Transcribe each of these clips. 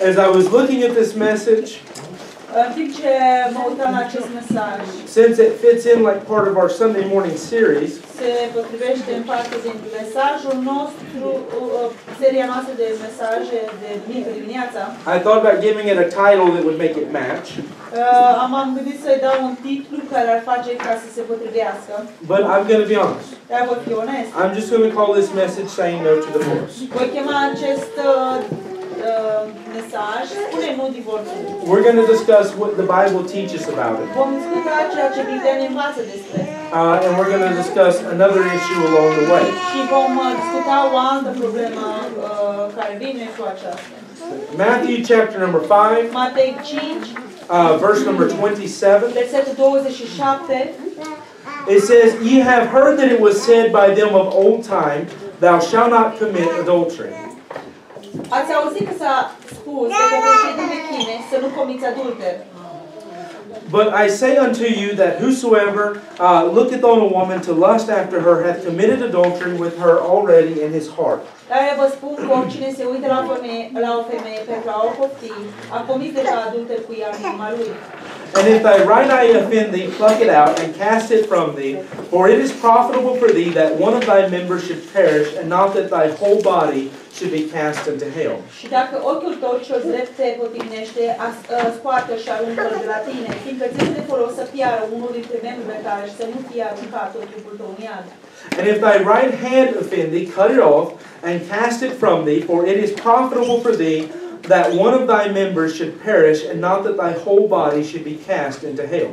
As I was looking at this message, since it fits in like part of our Sunday morning series, I thought about giving it a title that would make it match. But I'm going to be honest. I'm just going to call this message Saying No to Divorce. We're going to discuss what the Bible teaches about it. And we're going to discuss another issue along the way. Matthew chapter number 5, verse number 27. It says, "Ye have heard that it was said by them of old time, Thou shalt not commit adultery." Ați auzit că s-a spus de către cei din vechime să nu comiți adulter. But I say unto you that whosoever looketh on a woman to lust after her hath committed adultery with her already in his heart. Aia vă spun că oricine se uită la o femeie pentru a o copti, a comis deja adulter cu ea în inima lui. And if thy right eye offend thee, pluck it out and cast it from thee, for it is profitable for thee that one of thy members should perish, and not that thy whole body should be cast into hell. And if thy right hand offend thee, cut it off and cast it from thee, for it is profitable for thee that one of thy members should perish, and not that thy whole body should be cast into hell.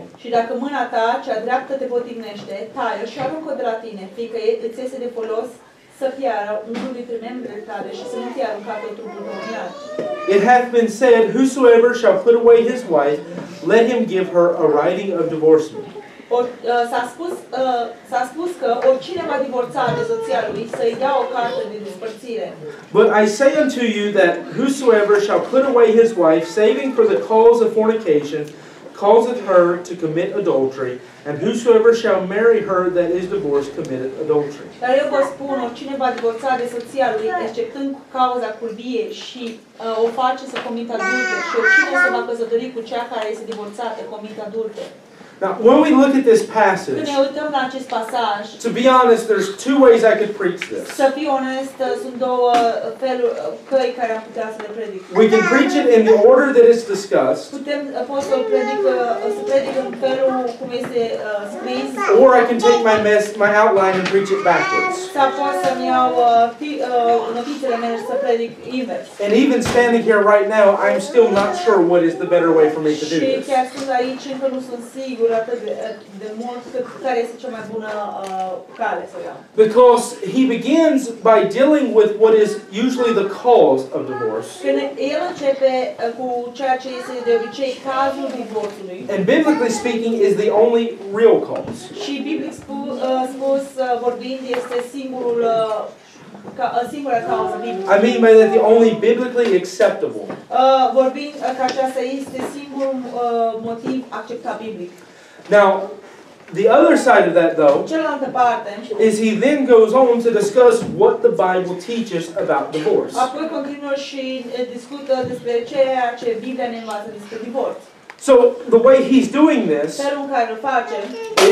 It hath been said, whosoever shall put away his wife, let him give her a writing of divorcement. But I say unto you that whosoever shall put away his wife, saving for the cause of fornication, causeth her to commit adultery, and whosoever shall marry her that is divorced committeth adultery. Now, when we look at this passage, to be honest, there's two ways I could preach this. We can preach it in the order that it's discussed, or I can take my outline and preach it backwards. And even standing here right now, I'm still not sure what is the better way for me to do this. Because he begins by dealing with what is usually the cause of divorce. And biblically speaking, is the only real cause. I mean by that the only biblically acceptable. Now, the other side of that, though, is he then goes on to discuss what the Bible teaches about divorce. So the way he's doing this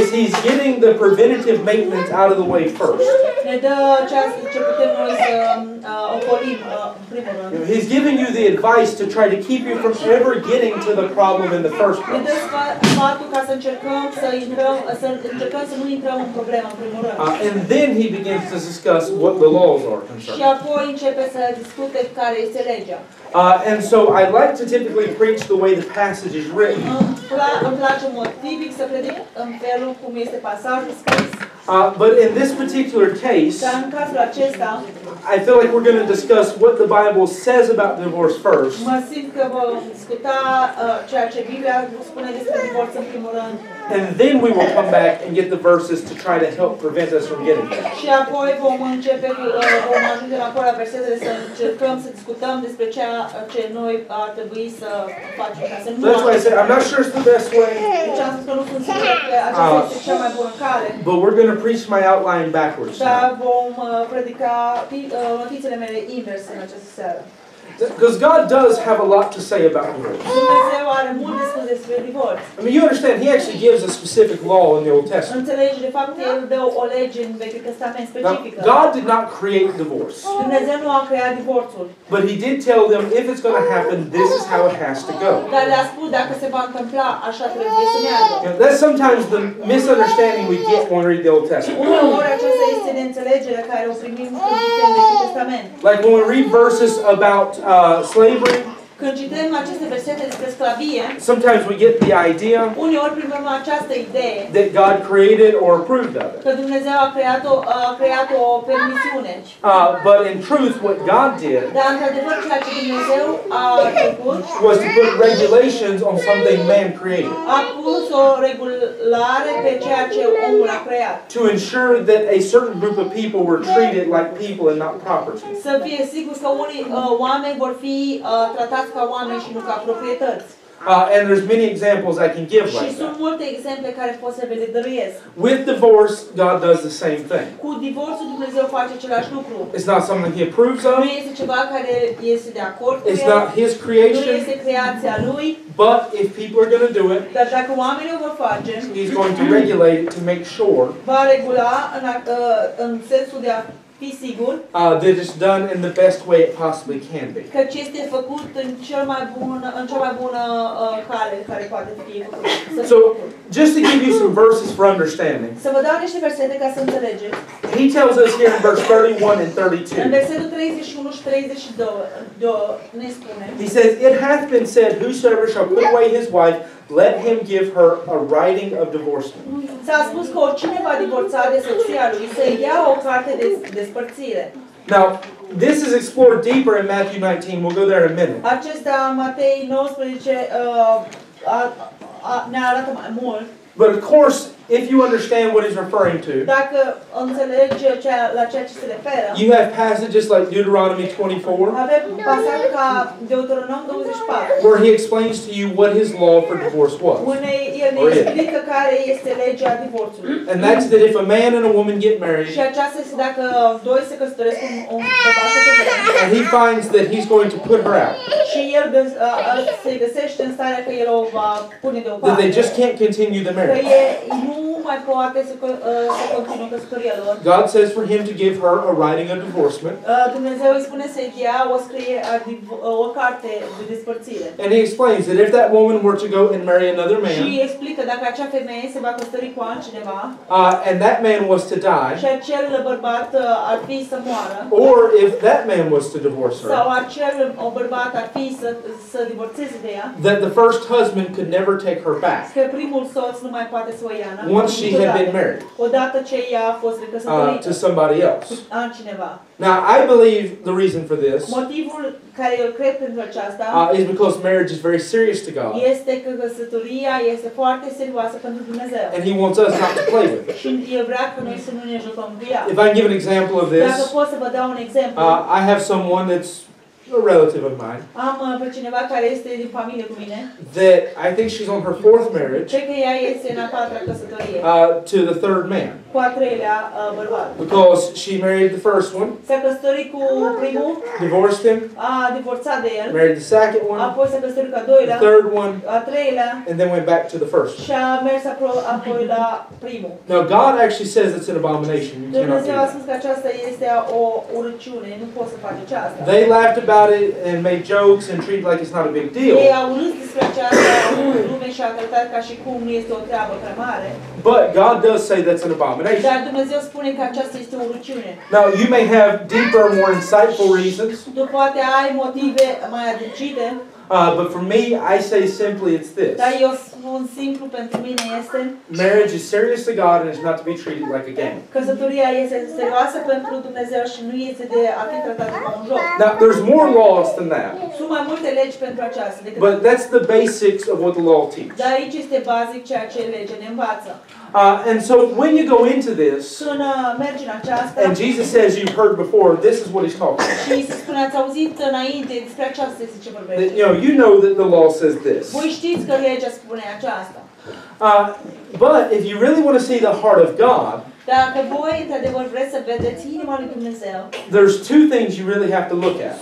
is he's getting the preventative maintenance out of the way first. He's giving you the advice to try to keep you from ever getting to the problem in the first place. And then he begins to discuss what the laws are concerning. And so I like to typically preach the way the passage is written. But in this particular case, I feel like we're going to discuss what the Bible says about divorce first. And then we will come back and get the verses to try to help prevent us from getting there. That's why I said I'm not sure it's the best way, but we're going to preach my outline backwards now. Because God does have a lot to say about divorce. I mean, you understand, He actually gives a specific law in the Old Testament. Now, God did not create divorce. But He did tell them, if it's going to happen, this is how it has to go. Now, that's sometimes the misunderstanding we get when we read the Old Testament. Like when we read verses about slavery, sometimes we get the idea that God created or approved of it. But in truth, what God did was to put regulations on something man created to ensure that a certain group of people were treated like people and not property. And there's many examples I can give like that. With divorce, God does the same thing. It's not something He approves of. It's not His creation. But if people are going to do it, He's going to regulate it to make sure that it's done in the best way it possibly can be. So, just to give you some verses for understanding, He tells us here in verse 31 and 32, He says, "It hath been said, whosoever shall put away his wife, let him give her a writing of divorcement." Now, this is explored deeper in Matthew 19. We'll go there in a minute. But of course, if you understand what He's referring to, you have passages like Deuteronomy 24, where He explains to you what His law for divorce was. And that's that if a man and a woman get married, and he finds that he's going to put her out, that they just can't continue the marriage, God says for him to give her a writing of divorcement. And He explains that if that woman were to go and marry another man, and that man was to die, or if that man was to divorce her, that the first husband could never take her back once she had been married to somebody else. Now, I believe the reason for this is because marriage is very serious to God. And He wants us not to play with it. If I can give an example of this, I have someone that's a relative of mine that I think she's on her fourth marriage to the third man, because she married the first one, divorced him, married the second one, the third one, and then went back to the first one. Now, God actually says it's an abomination. You cannot do that. They laughed about it and made jokes and treated like it's not a big deal. But God does say that's an abomination. Now, you may have deeper, more insightful reasons. But for me, I say simply it's this. Marriage is serious to God and is not to be treated like a game. Now, there's more laws than that. But that's the basics of what the law teaches. And so when you go into this, and Jesus says you've heard before, this is what He's talking about. That, you know that the law says this. But if you really want to see the heart of God, Dacă voi într-adevăr vreți să vedeți inima lui Dumnezeu, there's two things you really have to look at.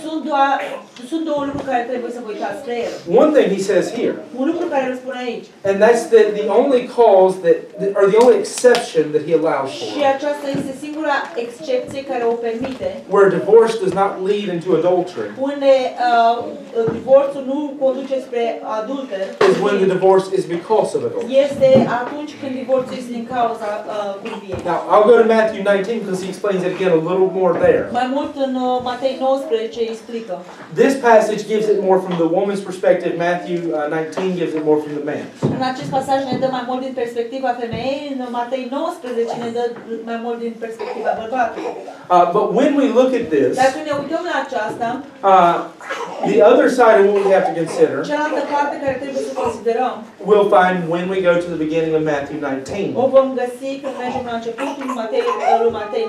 Sunt două lucruri care trebuie să vă uitați spre el. One thing he says here. Un lucru care îl spune aici. And that's the only cause that or the only exception that he allows for. Și aceasta este singura excepție care o permite. Where divorce does not lead into adultery. Unde divorțul nu conduce spre adulter. Is when the divorce is because of adultery. Este atunci când divorțul este din cauza cuvierii. Now I'll go to Matthew 19 because he explains it again a little more there. Mai mult în Matei 19 explică. This passage gives it more from the woman's perspective. Matthew 19 gives it more from the man. În acest pasaj ne dă mai mult din perspectiva femeii, în Matei 19 ne dă mai mult din perspectiva bărbatului. But when we look at this, dacă ne uităm la aceasta, the other side of what we have to consider, cealaltă parte care trebuie să considerăm, we'll find when we go to the beginning of Matthew 19. O vom găsi când mergem la începutul Matei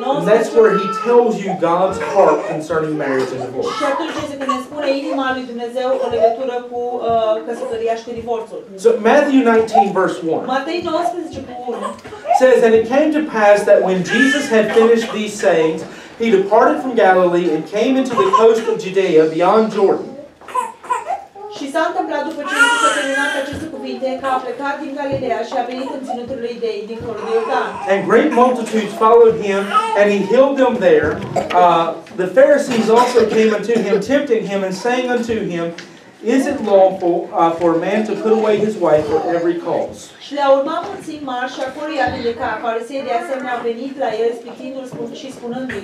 19. That's where he tells you God's heart concerning marriage and divorce. Și atunci este când ne spune inima lui Dumnezeu în legătură cu căsătoria și cu divorțul. So Matthew 19 verse 1. Matei 19 cu 1. Says, and it came to pass that when Jesus had finished these sayings, he departed from Galilee and came into the coast of Judea beyond Jordan. Și s-a întâmplat după ce Iisus a terminat aceste cuvinte că a plecat din Galileea și a venit în ținutul lui Iudei, dincolo de Iordan. And great multitudes followed him, and he healed them there. The Pharisees also came unto him, tempting him, and saying unto him, is it lawful for a man to put away his wife for every cause? Și le-a urmat mulțimi mari și acolo i-a vindecat. Fariseii de asemenea au venit la el spichindu-l și spunându-i,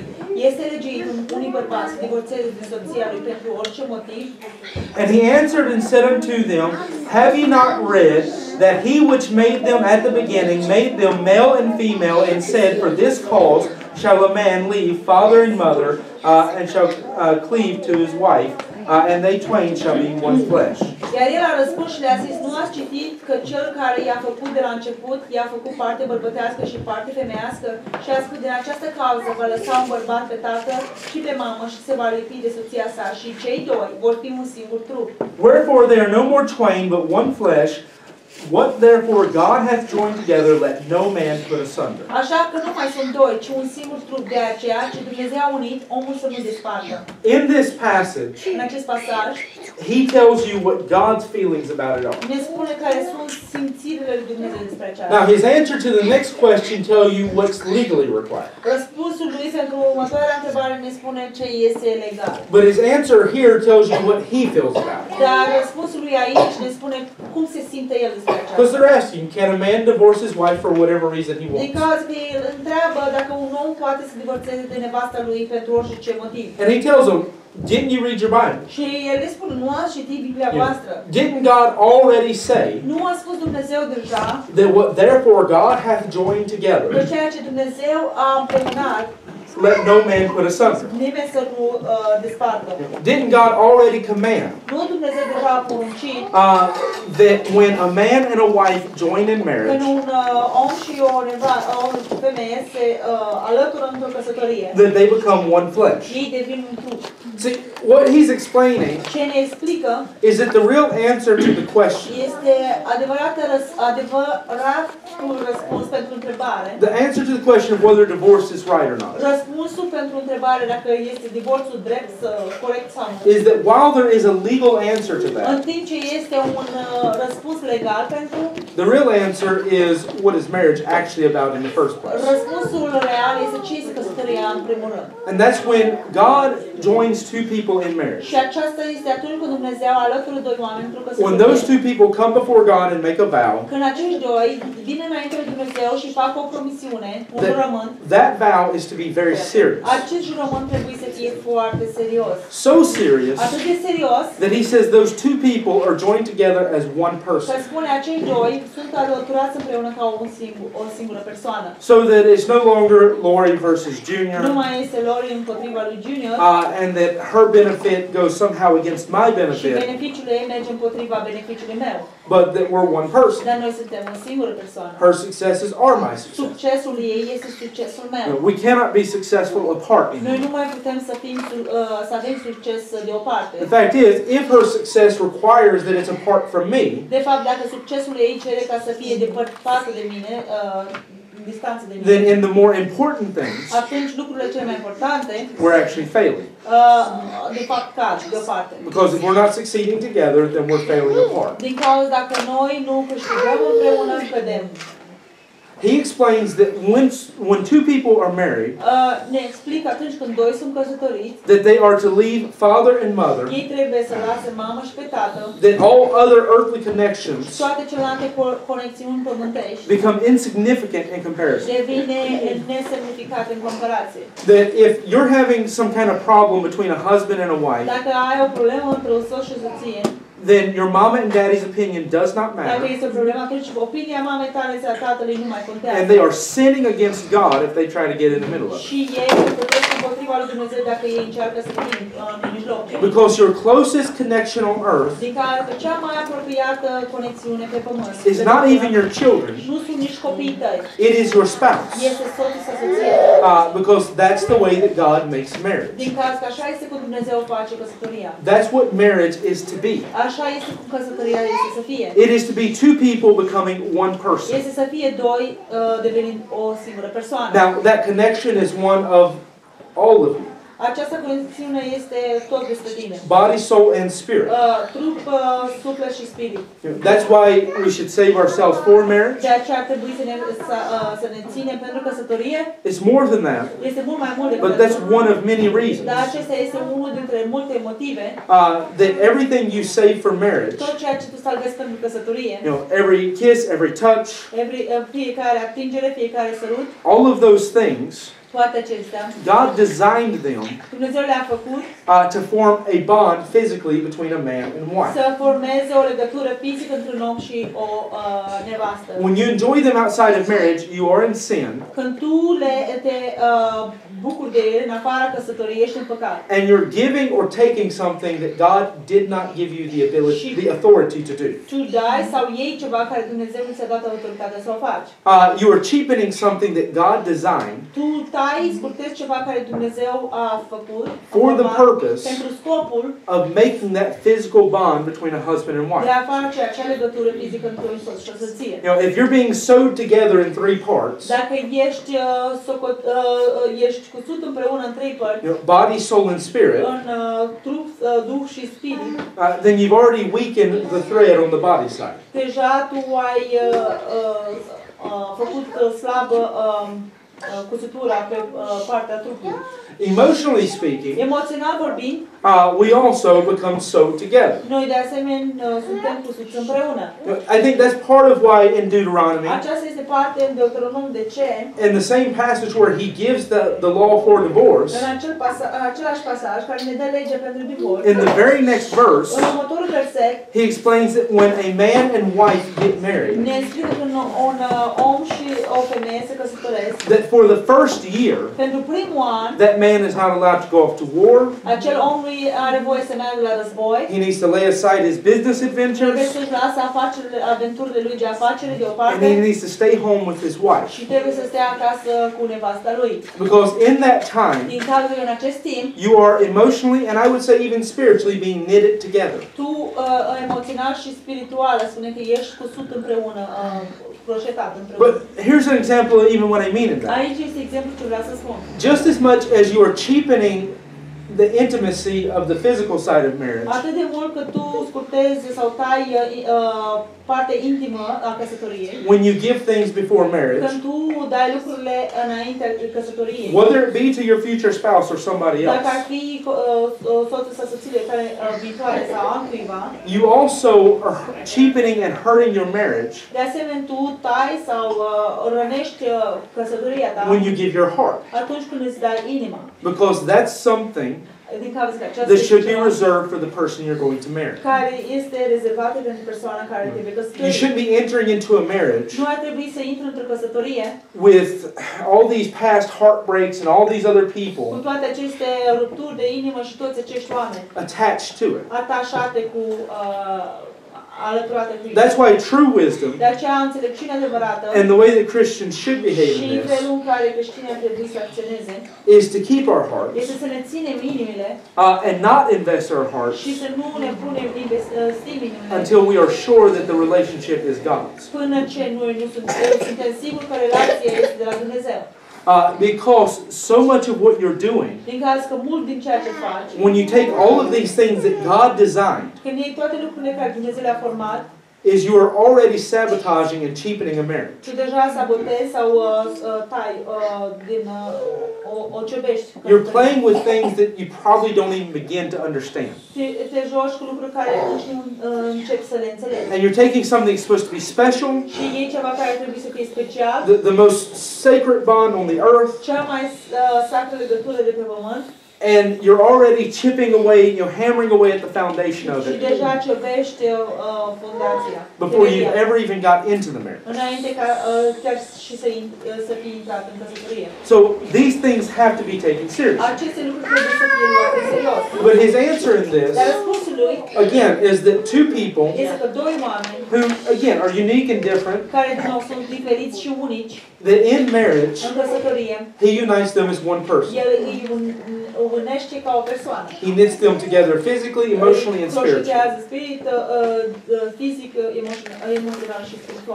este legiuit unui bărbat să divorțeze de soția lui pentru orice motiv? And he answered and said unto them, have ye not read that he which made them at the beginning made them male and female, and said, for this cause shall a man leave father and mother, and shall cleave to his wife, and they twain shall be one flesh. Iar el a răspuns și le-a zis, nu ați citit că cel care i-a făcut de la început, i-a făcut parte bărbătească și parte femeiască, și a spus, din această cauză va lăsa un bărbat pe tată și pe mamă și se va lipi de soția sa și cei doi vor fi un singur trup. Wherefore they are no more twain, but one flesh. What therefore God hath joined together, let no man put asunder. Așa că nu mai sunt doi, ci un singur trup, de aceea ce Dumnezeu a unit, omul să nu despartă. In this passage, în acest pasaj, he tells you what God's feelings about it are. Ne spune care sunt simțirile lui Dumnezeu despre aceasta. Now his answer to the next question tell you what's legally required. Răspunsul lui pentru următoarea întrebare ne spune ce este legal. But his answer here tells you what he feels about it. Dar răspunsul lui aici ne spune cum se simte el. Because they're asking, can a man divorce his wife for whatever reason he wants? And he tells them, didn't you read your Bible? Didn't God already say that what therefore God hath joined together, let no man put asunder? Didn't God already command that when a man and a wife join in marriage, that they become one flesh? See, what he's explaining is that the real answer to the question, the answer to the question of whether divorce is right or not, răspunsul pentru întrebare dacă este divorțul drept, corect sau nu, is that while there is a legal answer to that, în timp ce este un răspuns legal pentru, the real answer is what is marriage actually about in the first place. Răspunsul real este ce este căsătoria în primul rând. And that's when God joins two people in marriage. Și aceasta este atunci când Dumnezeu alătură doi oameni într-o căsătorie. When those two people come before God and make a vow, când acești doi vin înaintea lui Dumnezeu și fac o promisiune, un jurământ, that vow is to be very serious. So serious that he says those two people are joined together as one person. So that it's no longer Lori versus Junior, and that her benefit goes somehow against my benefit, but that we're one person. Her successes are my successes. We cannot be successful apart. The fact is, if her success requires that it's apart from me, then in the more important things, we're actually failing. Because if we're not succeeding together, then we're failing apart. He explains that when two people are married, that they are to leave father and mother, that all other earthly connections become insignificant in comparison. That if you're having some kind of problem between a husband and a wife, then your mama and daddy's opinion does not matter. And they are sinning against God if they try to get in the middle of it. Because your closest connection on earth is not even your children. It is your spouse. Because that's the way that God makes marriage. That's what marriage is to be. It is to be two people becoming one person. Now, that connection is one of all of you. Body, soul, and spirit. That's why we should save ourselves for marriage. It's more than that, but that's one of many reasons. That everything you save for marriage, every kiss, every touch, all of those things, God designed them to form a bond physically between a man and wife. When you enjoy them outside of marriage, you are in sin. And you're giving or taking something that God did not give you the ability, the authority to do. You are cheapening something that God designed for the purpose of making that physical bond between a husband and wife. You know, if you're being sewed together in three parts, body, soul, and spirit, then you've already weakened the thread on the body side. Emotionally speaking, we also become sewed together. I think that's part of why in Deuteronomy, in the same passage where he gives the law for divorce, in the very next verse, he explains that when a man and wife get married, that for the first year, that man is not allowed to go off to war. He needs to lay aside his business adventures. And he needs to stay home with his wife. Because in that time, you are emotionally and I would say even spiritually being knitted together. But here's an example of even what I mean in that. Just as much as you are cheapening the intimacy of the physical side of marriage, when you give things before marriage, whether it be to your future spouse or somebody else, you also are cheapening and hurting your marriage when you give your heart. Because that's something this should be reserved for the person you're going to marry. You shouldn't be entering into a marriage with all these past heartbreaks and all these other people attached to it. That's why true wisdom and the way that Christians should behave in this is to keep our hearts and not invest our hearts until we are sure that the relationship is God's. Because so much of what you're doing, when you take all of these things that God designed, is you are already sabotaging and cheapening a marriage. You're playing with things that you probably don't even begin to understand. And you're taking something that's supposed to be special, the most sacred bond on the earth, and you're already chipping away, hammering away at the foundation of it before you've ever even got into the marriage. So these things have to be taken seriously. But his answer in this, again, is that two people who, again, are unique and different, that in marriage, he unites them as one person. He knits them together physically, emotionally, and spiritually.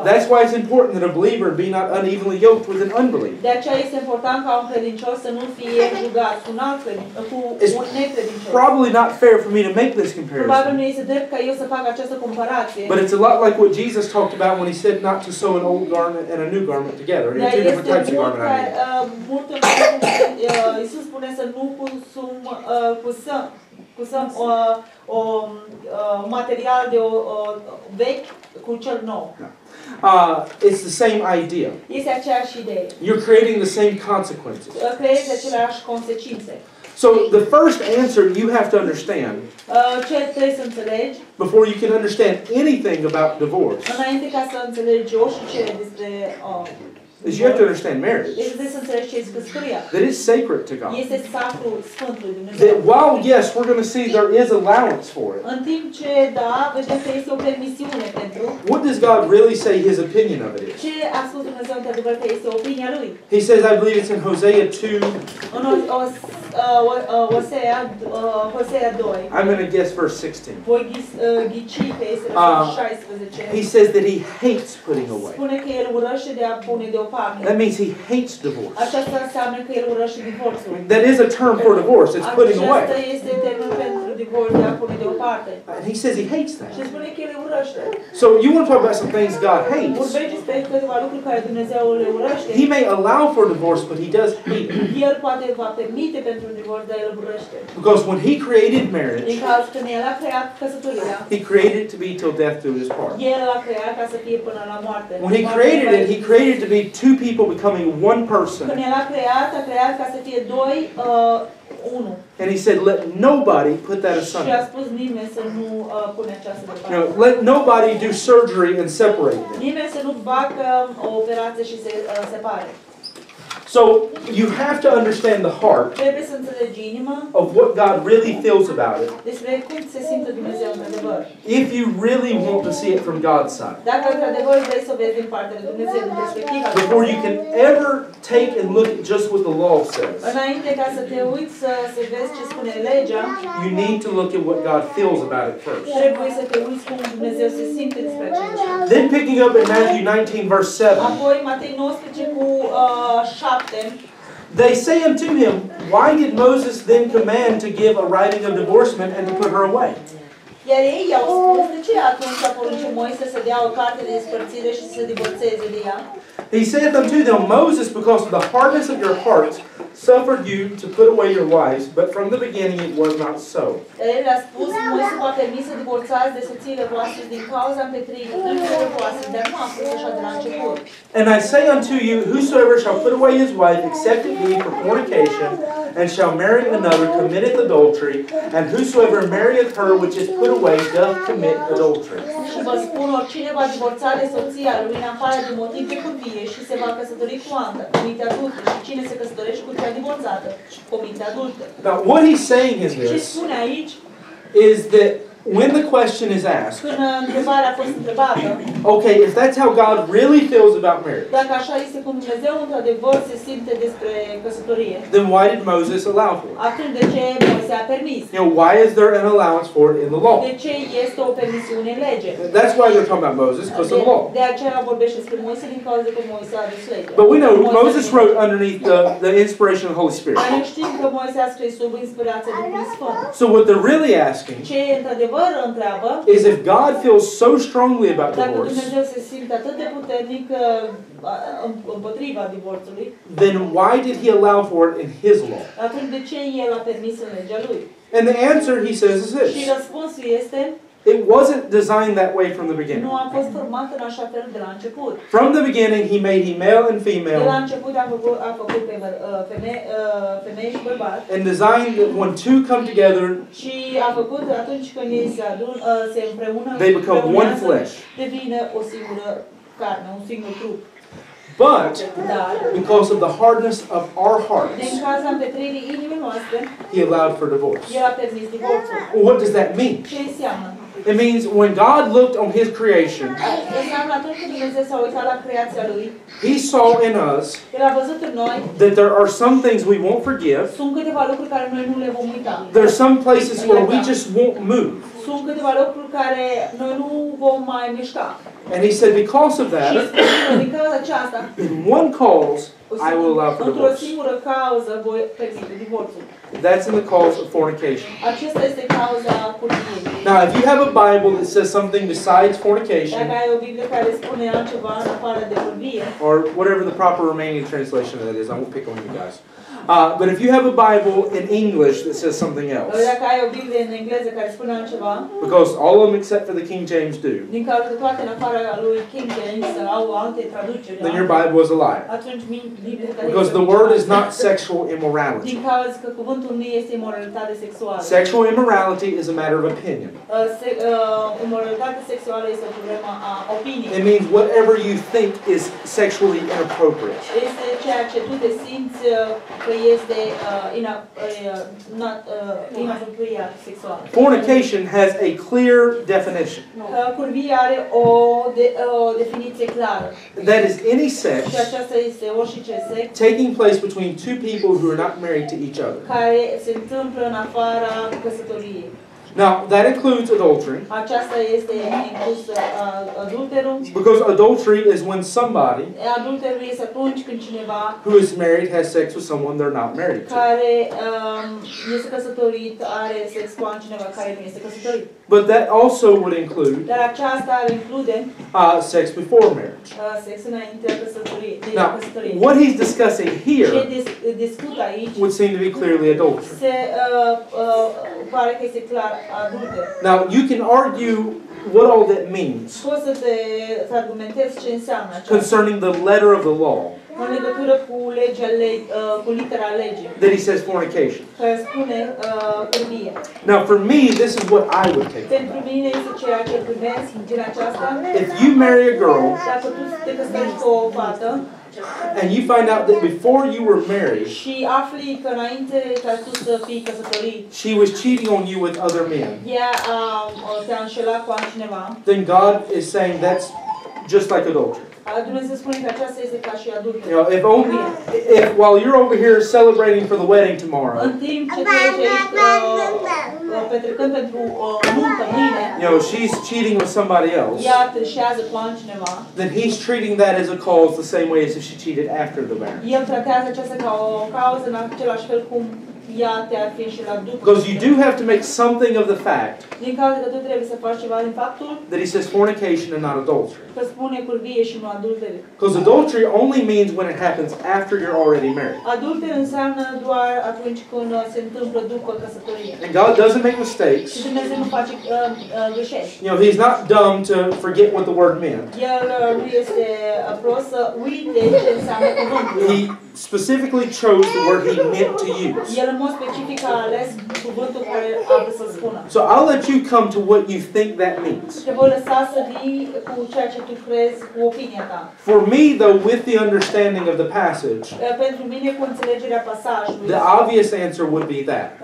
That's why it's important that a believer be not unevenly yoked with an unbeliever. It's probably not fair for me to make this comparison, but it's a lot like what Jesus talked about when he said not to sew an old garment and a new garment together. There are two different types of garment. It's the same idea. You're creating the same consequences. So the first answer you have to understand before you can understand anything about divorce is you have to understand marriage. That it's sacred to God. That while, yes, we're going to see there is allowance for it, what does God really say His opinion of it is? He says, I believe it's in Hosea 2. I'm going to guess verse 16. He says that He hates putting away. That means He hates divorce. That is a term for divorce. It's putting away. And He says He hates that. So you want to talk about some things God hates. He may allow for divorce, but He does hate it. Because when He created marriage, He created it to be till death do us part. When He created it, He created it to be two people becoming one person. And He said, let nobody put that aside. Let nobody do surgery and separate them. So you have to understand the heart of what God really feels about it if you really want to see it from God's side. Before you can ever take and look at just what the law says, you need to look at what God feels about it first. Then picking up in Matthew 19 verse 7, they say unto him, why did Moses then command to give a writing of divorcement and to put her away? He saith unto them, Moses, because of the hardness of your hearts, suffered you to put away your wives, but from the beginning it was not so. And I say unto you, whosoever shall put away his wife, except it be for fornication, and shall marry another, committeth adultery, and whosoever marrieth her which is put away doth commit adultery. Now what he's saying is this, is that when the question is asked, okay, if that's how God really feels about marriage, then why did Moses allow for it? You know, why is there an allowance for it in the law? That's why they're talking about Moses, because of the law. But we know Moses wrote underneath the inspiration of the Holy Spirit. So what they're really asking is if God feels so strongly about divorce, then why did He allow for it in His law? And the answer, he says, is this. It wasn't designed that way from the beginning. From the beginning, He made him male and female. And designed that when two come together, they become one flesh. But because of the hardness of our hearts, He allowed for divorce. What does that mean? It means when God looked on His creation, He saw in us that there are some things we won't forgive. There are some places where we just won't move. And He said, because of that, in one cause, I will allow for divorce. That's in the cause of fornication. Now, if you have a Bible that says something besides fornication, or whatever the proper Romanian translation of that is, I won't pick on you guys. But if you have a Bible in English that says something else, because all of them except for the King James do, then your Bible is a liar. Because the word is not sexual immorality. Sexual immorality is a matter of opinion. It means whatever you think is sexually inappropriate. Fornication has a clear definition. That is any sex taking place between two people who are not married to each other. Now, that includes adultery. Because adultery is when somebody who is married has sex with someone they're not married to. But that also would include sex before marriage. Now, what he's discussing here would seem to be clearly adultery. Now, you can argue what all that means concerning the letter of the law that he says fornication. Now, for me, this is what I would take. If you marry a girl and you find out that before you were married, she was cheating on you with other men, then God is saying that's just like adultery. You know, if while you're over here celebrating for the wedding tomorrow, you know, she's cheating with somebody else, then he's treating that as a cause the same way as if she cheated after the marriage. Because you do have to make something of the fact that he says fornication and not adultery. Because adultery only means when it happens after you're already married. And God doesn't make mistakes. You know, He's not dumb to forget what the word meant. He specifically chose the word he meant to use. So I'll let you come to what you think that means. For me, though, with the understanding of the passage, the obvious answer would be that.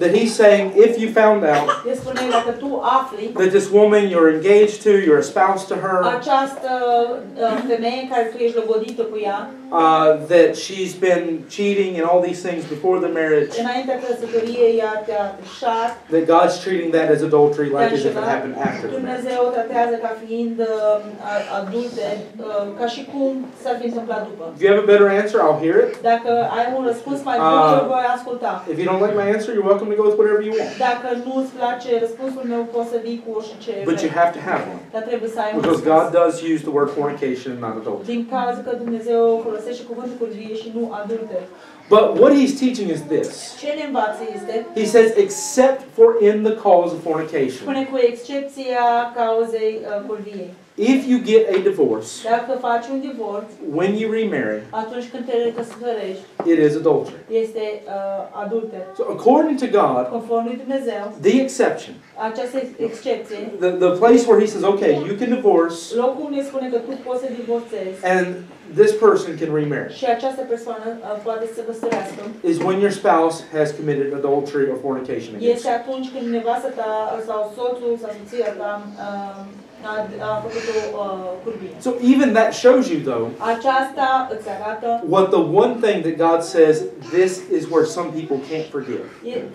That he's saying, if you found out that this woman you're engaged to, you're espoused to her, that she's been cheating and all these things before the marriage, that God's treating that as adultery, like as if it happened after the marriage. If you have a better answer, I'll hear it. If you don't like my answer, you're welcome to go with whatever you want. But you have to have one, because God does use the word fornication and not adultery. But what he's teaching is this. He says, except for in the cause of fornication. If you get a divorce, when you remarry, it is adultery. So according to God, the exception, the place where he says, okay, you can divorce, and this person can remarry, is when your spouse has committed adultery or fornication against you. So even that shows you, though, what the one thing that God says, this is where some people can't forgive.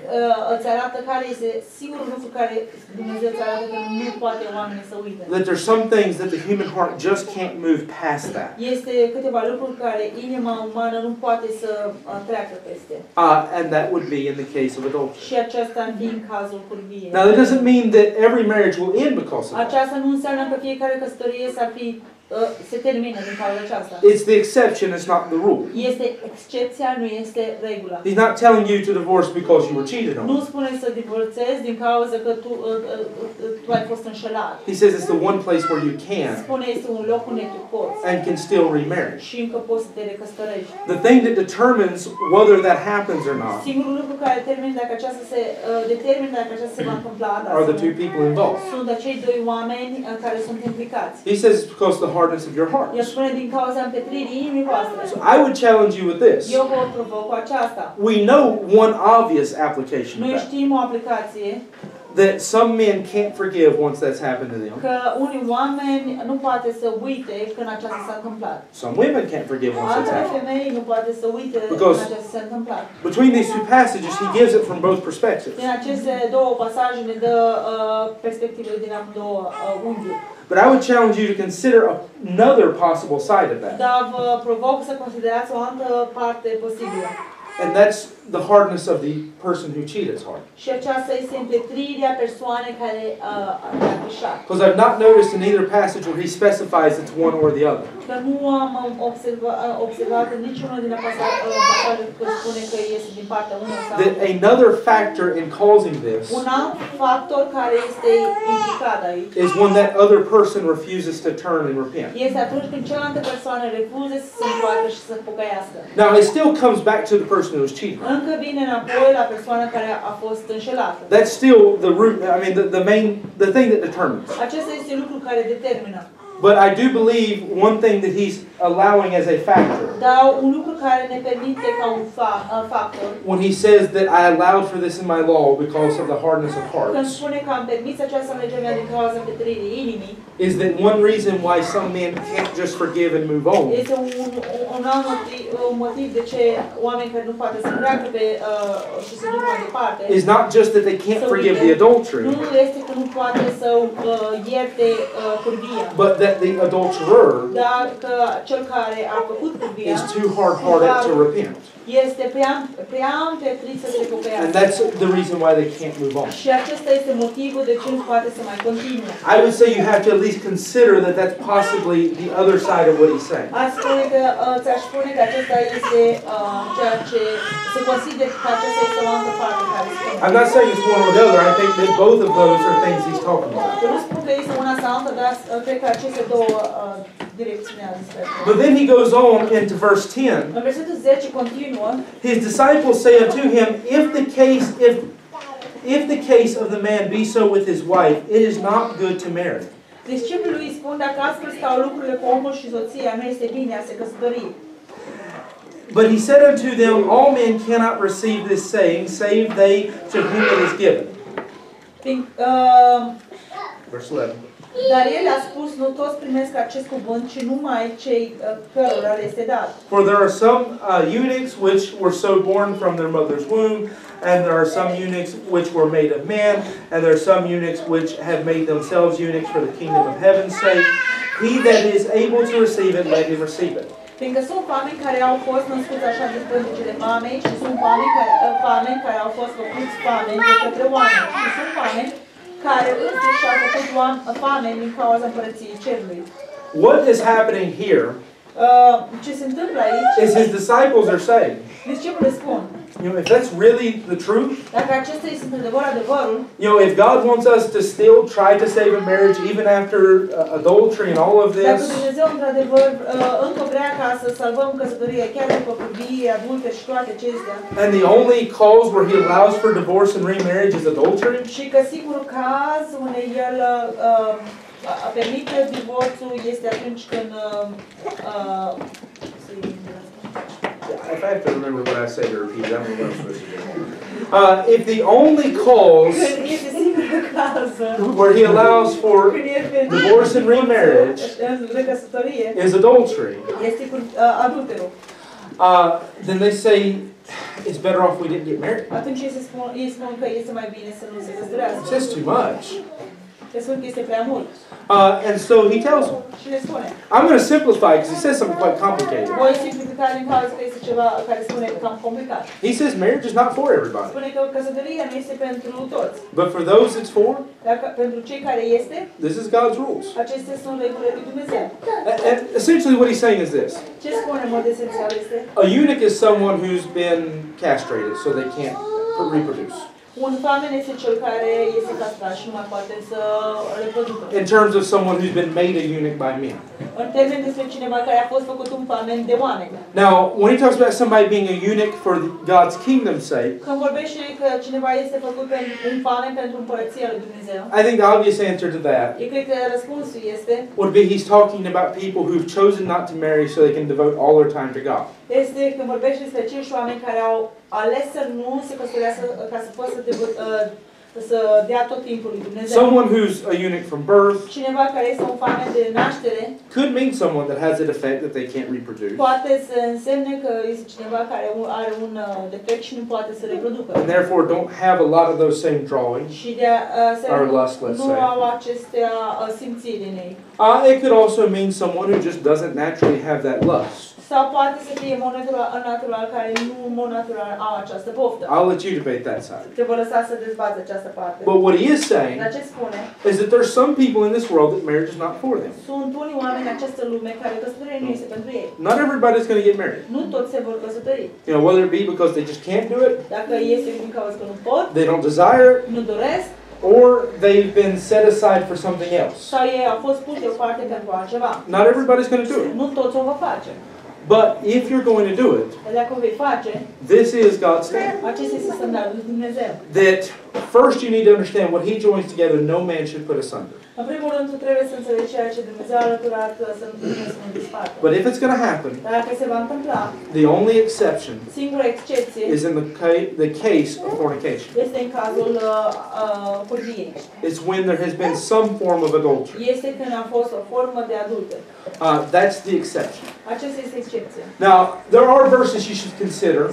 That there's some things that the human heart just can't move past that. And that would be in the case of adultery. Now, that doesn't mean that every marriage will end because of that. It's the exception, it's not the rule. He's not telling you to divorce because you were cheated on. He says it's the one place where you can and can still remarry. The thing that determines whether that happens or not are the two people involved. He says it's because the hardness of your heart. So I would challenge you with this. We know one obvious application of that. That some men can't forgive once that's happened to them. Some women can't forgive once that's happened. Because between these two passages, he gives it from both perspectives. But I would challenge you to consider another possible side of that. And that's the hardness of the person who cheated is hard. Because I've not noticed in either passage where he specifies it's one or the other. That another factor in causing this is when that other person refuses to turn and repent. Now, it still comes back to the person who was cheating. That's still the root, I mean, the thing that determines. But I do believe one thing that he's allowing as a factor, when he says that I allowed for this in my law because of the hardness of hearts, is that one reason why some men can't just forgive and move on is not just that they can't forgive the adultery, but that the adulterer is too hard-hearted to repent. And that's the reason why they can't move on. I would say you have to at least consider that that's possibly the other side of what he's saying. I'm not saying it's one or the other. I think that both of those are things he's talking about. But then he goes on into verse 10. His disciples say unto him, if the case of the man be so with his wife, it is not good to marry. Disciplii lui spun, dacă astfel stau lucrurile cu omul și soția, nu este bine a se căsători. But he said unto them, all men cannot receive this saying, save they to whom it is given. Verse 11. Dar el a spus, nu toți primesc acest cuvânt, ci numai cei cărora le este dat. For there are some eunuchs which were so born from their mother's womb, and there are some eunuchs which were made of man, and there are some eunuchs which have made themselves eunuchs for the kingdom of heaven's sake. He that is able to receive it, let him receive it. Fiindcă sunt oameni care au fost născuți așa din pântecele mamei și sunt oameni care au fost făcuți oameni de către oameni și sunt oameni care însuși și-au făcut oameni din cauza Împărăției Cerului. What is happening here ce se întâmplă aici is his disciples are saying, disciplii spun, you know, if that's really the truth, dacă acesta este adevărul, you know, if God wants us to still try to save a marriage even after adultery and all of this, dacă Dumnezeu într-adevăr încă vrea ca să salvăm căsătoria chiar după copii, adulte și toate acestea. And the only cause where he allows for divorce and remarriage is adultery. Și că sigur caz unde el permite divorțul este atunci când if I have to remember what I say to repeat, I don't know what I'm supposed to do. If the only cause where he allows for divorce and remarriage is adultery, then they say it's better off we didn't get married. It's just too much. And so he tells them. I'm going to simplify because he says something quite complicated. He says marriage is not for everybody. But for those it's for, this is God's rules. And essentially what he's saying is this. A eunuch is someone who's been castrated so they can't reproduce. In terms of someone who's been made a eunuch by men. Now, when he talks about somebody being a eunuch for God's kingdom's sake, I think the obvious answer to that would be he's talking about people who've chosen not to marry so they can devote all their time to God. Someone who's a eunuch from birth could mean someone that has an effect that they can't reproduce. And therefore don't have a lot of those same drawings or lust, let's say. It could also mean someone who just doesn't naturally have that lust. I'll let you debate that side. But what he is saying is that there's some people in this world that marriage is not for them. Not everybody's going to get married. You know, whether it be because they just can't do it, they don't desire it, or they've been set aside for something else. Not everybody's going to do it. But if you're going to do it, this is God's standard. That first you need to understand what He joins together, no man should put asunder. But if it's going to happen, the only exception is in the case of fornication. It's when there has been some form of adultery. That's the exception. Now, there are verses you should consider.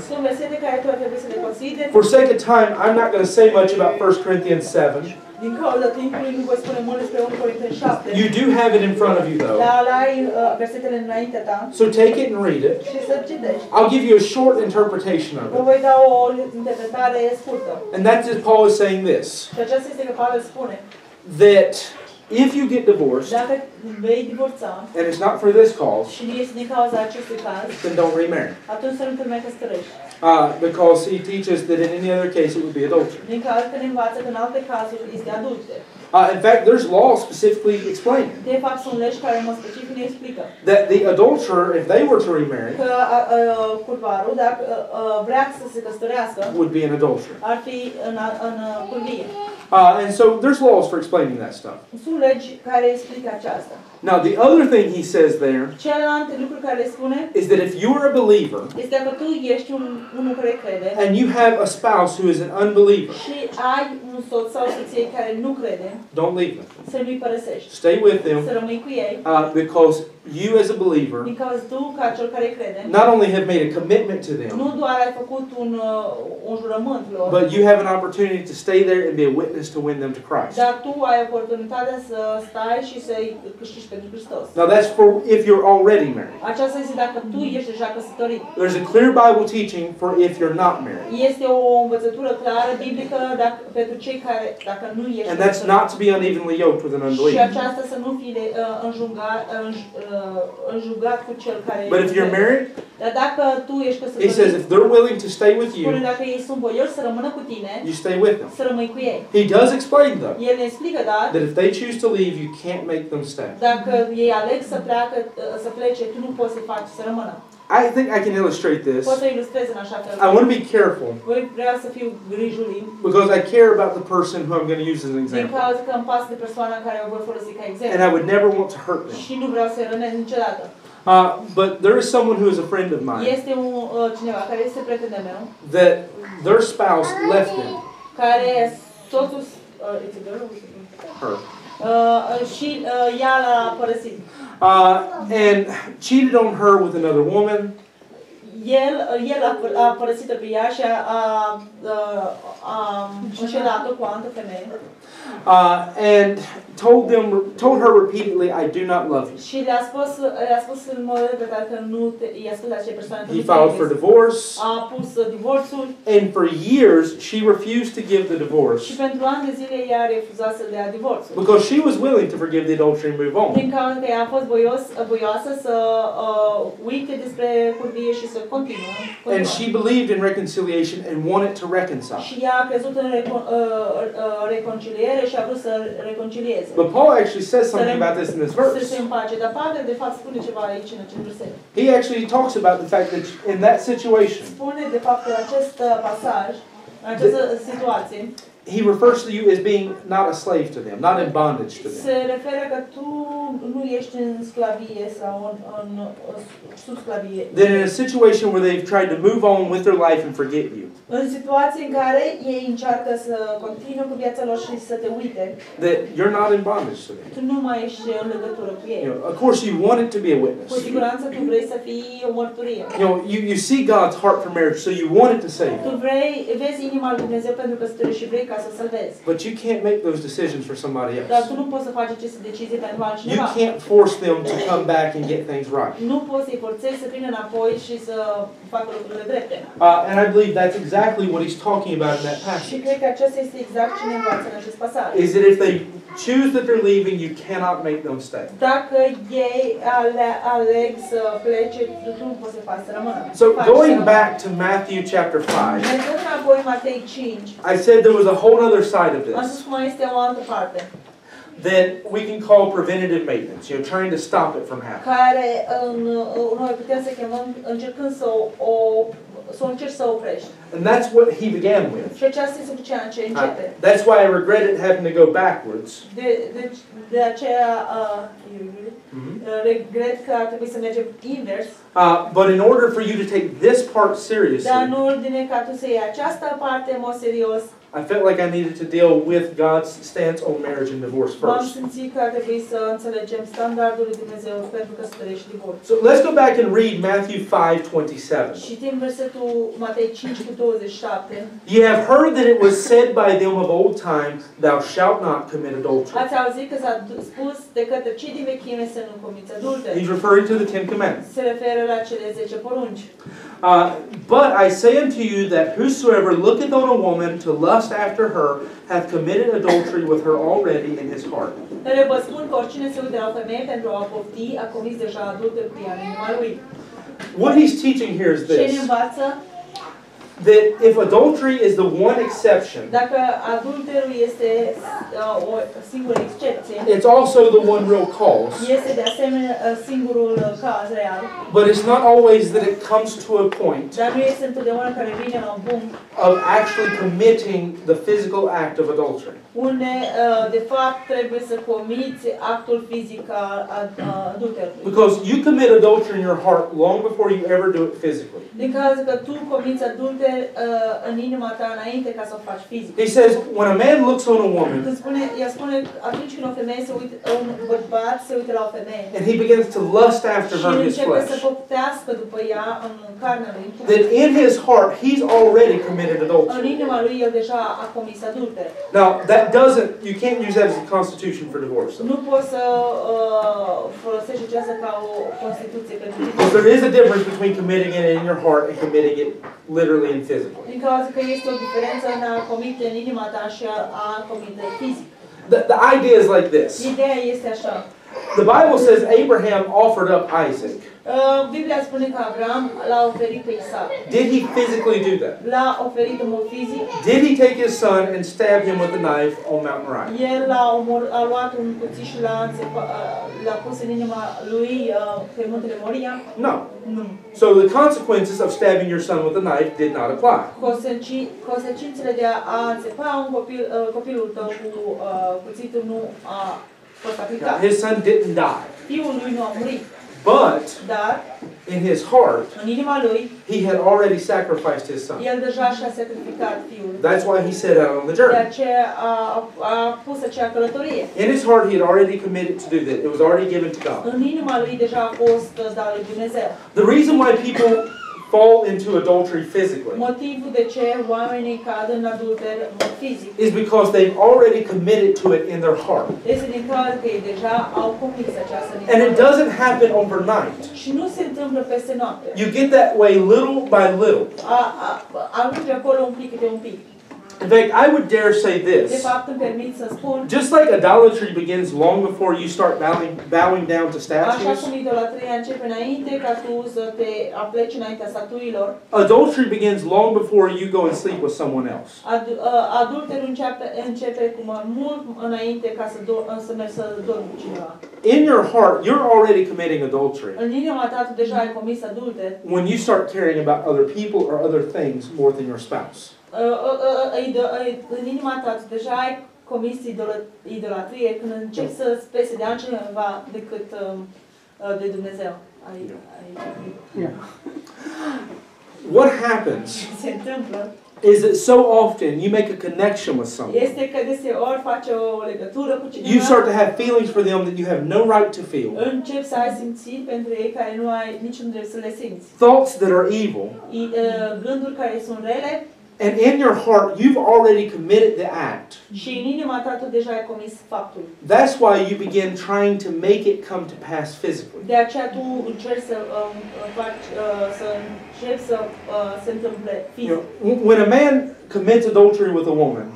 For sake of time, I'm not going to say much about 1 Corinthians 7. You do have it in front of you, though. So take it and read it. I'll give you a short interpretation of it. And that's as Paul is saying this. That if you get divorced, and it's not for this cause, then don't remarry. Because he teaches that in any other case it would be adultery. In fact, there's law specifically explaining that the adulterer, if they were to remarry, would be an adulterer. And so there's laws for explaining that stuff. Now, the other thing he says there is that if you are a believer and you have a spouse who is an unbeliever, don't leave them. Stay with them, because you as a believer not only have made a commitment to them, but you have an opportunity to stay there and be a witness to win them to Christ. Now that's for if you're already married. There's a clear Bible teaching for if you're not married. And that's not to be unevenly yoked with an unbeliever. But if you're married, he says if they're willing to stay with you, you stay with them. He does explain though that if they choose to leave, you can't make them stay. I think I can illustrate this. I want to be careful because I care about the person who I'm going to use as an example. And I would never want to hurt them. But there is someone who is a friend of mine that their spouse left them. Her. And cheated on her with another woman. And told her repeatedly, I do not love you. He filed for divorce. And for years, she refused to give the divorce. Because she was willing to forgive the adultery and move on. And she believed in reconciliation and wanted to reconcile. But Paul actually says something about this in this verse. He actually talks about the fact that in that situation, he refers to you as being not a slave to them, not in bondage to them. Then in a situation where they've tried to move on with their life and forget you, that you're not in bondage to them. Of course you want it to be a witness. You see God's heart for marriage, so you want it to save you. But you can't make those decisions for somebody else. You can't force them to come back and get things right. And I believe that's exactly what he's talking about in that passage. Is that if they choose that they're leaving, you cannot make them stay. So going back to Matthew chapter 5, I said there was a whole other side of this that we can call preventative maintenance, trying to stop it from happening. And that's what he began with. That's why I regretted having to go backwards. But in order for you to take this part seriously, I felt like I needed to deal with God's stance on marriage and divorce first. So let's go back and read Matthew 5:27. You have heard that it was said by them of old time, thou shalt not commit adultery. He's referring to the 10 Commandments. But I say unto you that whosoever looketh on a woman to lust after her hath committed adultery with her already in his heart. What he's teaching here is this. that if adultery is the one exception, it's also the one real cause. But it's not always that it comes to a point of actually committing the physical act of adultery. Because you commit adultery in your heart long before you ever do it physically. He says, when a man looks on a woman, and he begins to lust after her in his flesh, that in his heart he's already committed adultery. Now, that doesn't, you can't use that as a constitution for divorce. Because there is a difference between committing it in your heart and committing it literally and physically. The idea is like this. The Bible says Abraham offered up Isaac. Did he physically do that? Did he take his son and stab him with a knife on Mount Moriah? No. So the consequences of stabbing your son with a knife did not apply. Now, his son didn't die. But in his heart, he had already sacrificed his son. That's why he set out on the journey. In his heart, he had already committed to do that. It was already given to God. The reason why people fall into adultery physically is because they've already committed to it in their heart. And it doesn't happen overnight. You get that way little by little. In fact, I would dare say this. Just like idolatry begins long before you start bowing down to statues, adultery begins long before you go and sleep with someone else. In your heart, you're already committing adultery when you start caring about other people or other things more than your spouse. What happens is that so often you make a connection with someone. You start to have feelings for them that you have no right to feel. Thoughts that are evil. And in your heart, you've already committed the act. That's why you begin trying to make it come to pass physically. When a man commits adultery with a woman,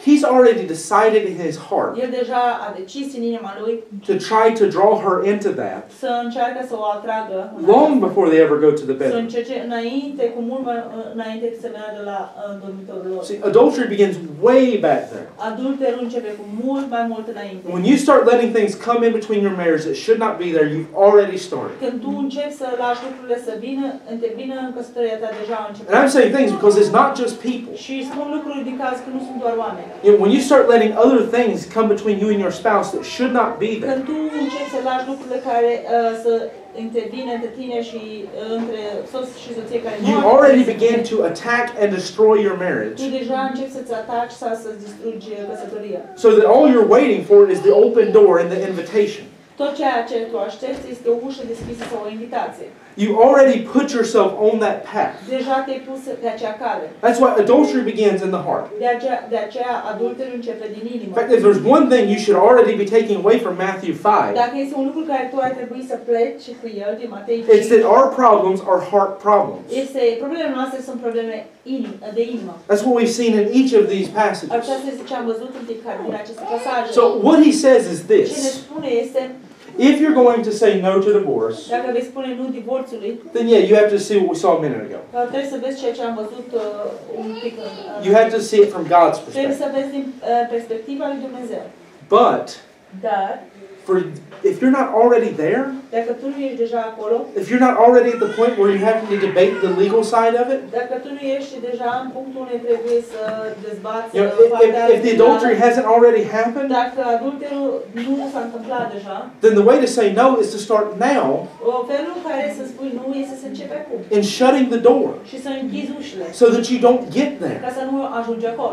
he's already decided in his heart to try to draw her into that long before they ever go to the bedroom. See, adultery begins way back there. When you start letting things come in between your marriage that should not be there, you've already started. And I'm saying things because it's not just people. When you start letting other things come between you and your spouse that should not be there, you already begin to attack and destroy your marriage. So that all you're waiting for is the open door and the invitation. You already put yourself on that path. That's why adultery begins in the heart. In fact, if there's one thing you should already be taking away from Matthew 5, it's that our problems are heart problems. That's what we've seen in each of these passages. So what he says is this. If you're going to say no to divorce, then yeah, you have to see what we saw a minute ago. You have to see it from God's perspective. But if you're not already there, if you're not already at the point where you have to debate the legal side of it, you know, if the adultery hasn't already happened, then the way to say no is to start now in shutting the door so that you don't get there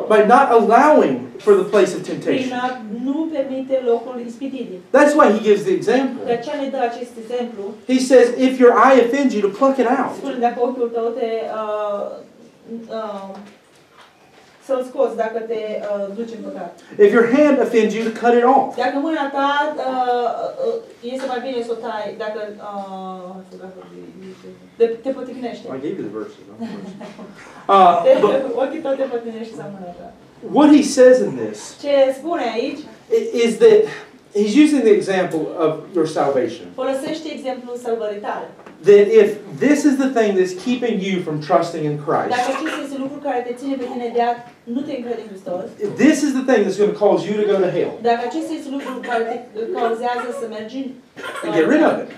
by not allowing for the place of temptation. That's why he gives the example. He says, if your eye offends you, to pluck it out. If your hand offends you, to cut it off. I gave you the verses. What he says in this is that he's using the example of your salvation. That if this is the thing that's keeping you from trusting in Christ, if this is the thing that's going to cause you to go to hell, and get rid of it.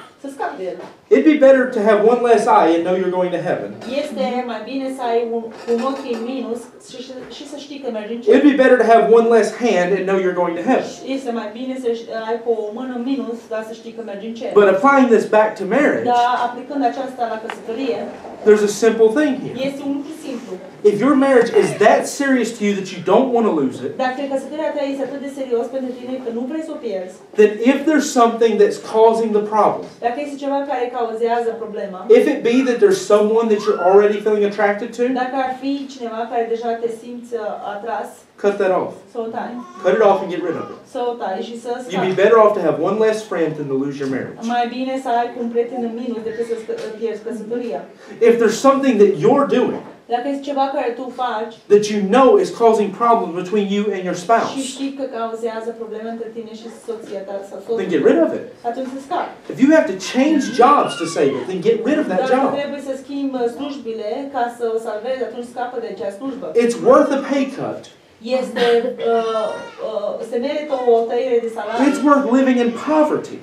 It'd be better to have one less eye and know you're going to heaven. It'd be better to have one less hand and know you're going to heaven. But applying this back to marriage, there's a simple thing here. If your marriage is that serious to you that you don't want to lose it, then if there's something that's causing the problem, if it be that there's someone that you're already feeling attracted to, cut that off. Cut it off and get rid of it. You'd be better off to have one less friend than to lose your marriage. If there's something that you're doing that you know is causing problems between you and your spouse, then get rid of it. If you have to change jobs to save it, then get rid of that job. It's worth a pay cut. It's worth living in poverty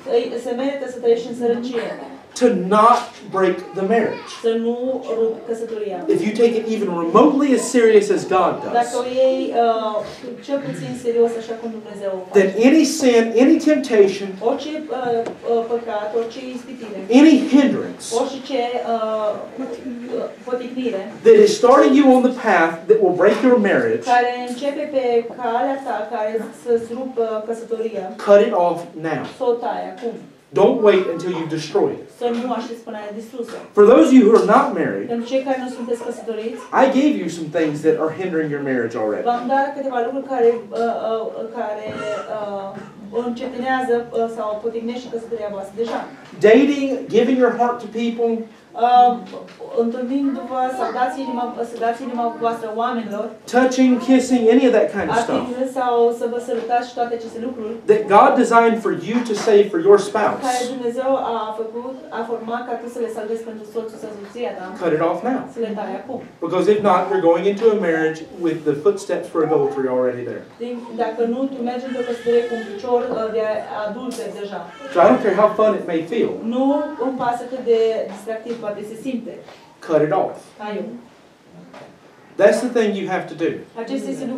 to not break the marriage. If you take it even remotely as serious as God does, then any sin, any temptation, any hindrance that is starting you on the path that will break your marriage, cut it off now. Don't wait until you've destroyed it. For those of you who are not married, I gave you some things that are hindering your marriage already. Dating, giving your heart to people, touching, kissing, any of that kind of stuff that God designed for you to save for your spouse, cut it off now. Because if not, you're going into a marriage with the footsteps for adultery already there. So I don't care how fun it may feel, cut it off. That's the thing you have to do.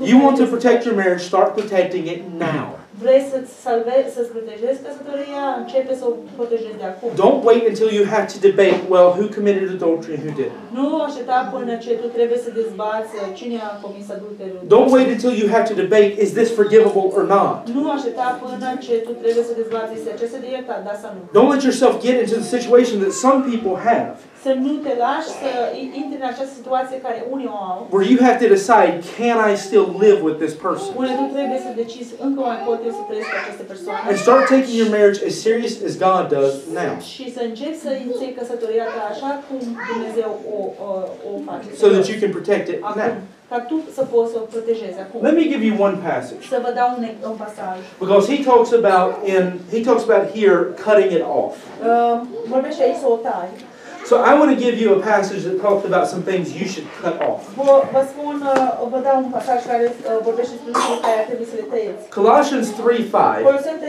You want to protect your marriage, start protecting it now. Don't wait until you have to debate, well, who committed adultery and who didn't. Don't wait until you have to debate, is this forgivable or not. Don't let yourself get into the situation that some people have, where you have to decide, can I still live with this person? And start taking your marriage as serious as God does now, so that you can protect it now. Ca tu să poți să o protejezi acum. Let me give you one passage. Să vă dau un pasaj. Because he talks about here cutting it off. Vorbește aici să o tai. So I want to give you a passage that talks about some things you should cut off. Vă dau un pasaj care vorbește despre lucruri care trebuie să le tăieți. Colossians 3:5. Coloseni